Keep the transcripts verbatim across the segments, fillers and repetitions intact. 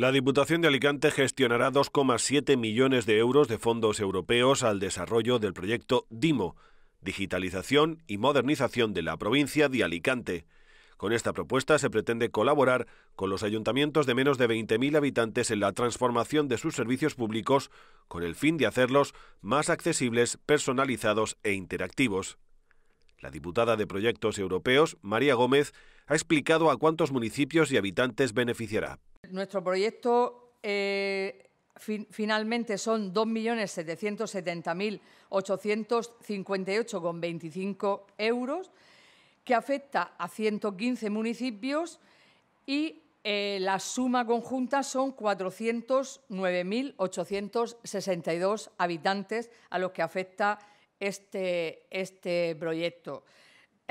La Diputación de Alicante gestionará dos coma siete millones de euros de fondos europeos al desarrollo del proyecto DIMO, Digitalización y Modernización de la Provincia de Alicante. Con esta propuesta se pretende colaborar con los ayuntamientos de menos de veinte mil habitantes en la transformación de sus servicios públicos con el fin de hacerlos más accesibles, personalizados e interactivos. La diputada de Proyectos Europeos, María Gómez, ha explicado a cuántos municipios y habitantes beneficiará. Nuestro proyecto eh, fin, finalmente son dos millones setecientos setenta mil ochocientos cincuenta y ocho con veinticinco euros, que afecta a ciento quince municipios y eh, la suma conjunta son cuatrocientos nueve mil ochocientos sesenta y dos habitantes a los que afecta este, este proyecto.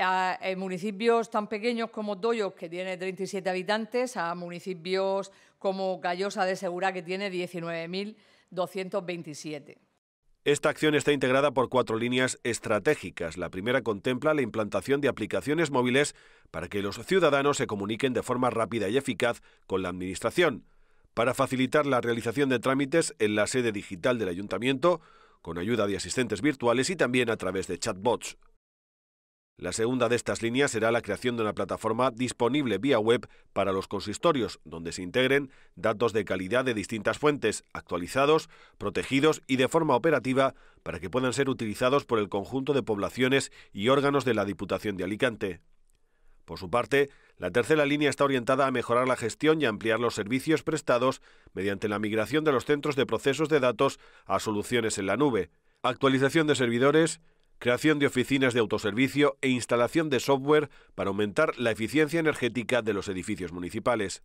A, a municipios tan pequeños como Doyos, que tiene treinta y siete habitantes, a municipios como Callosa de Segura, que tiene diecinueve mil doscientos veintisiete. Esta acción está integrada por cuatro líneas estratégicas. La primera contempla la implantación de aplicaciones móviles para que los ciudadanos se comuniquen de forma rápida y eficaz con la Administración, para facilitar la realización de trámites en la sede digital del Ayuntamiento, con ayuda de asistentes virtuales y también a través de chatbots. La segunda de estas líneas será la creación de una plataforma disponible vía web para los consistorios, donde se integren datos de calidad de distintas fuentes, actualizados, protegidos y de forma operativa, para que puedan ser utilizados por el conjunto de poblaciones y órganos de la Diputación de Alicante. Por su parte, la tercera línea está orientada a mejorar la gestión y ampliar los servicios prestados mediante la migración de los centros de procesos de datos a soluciones en la nube, actualización de servidores, creación de oficinas de autoservicio e instalación de software para aumentar la eficiencia energética de los edificios municipales.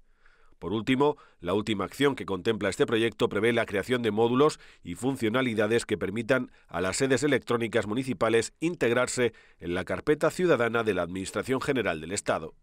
Por último, la última acción que contempla este proyecto prevé la creación de módulos y funcionalidades que permitan a las sedes electrónicas municipales integrarse en la Carpeta Ciudadana de la Administración General del Estado.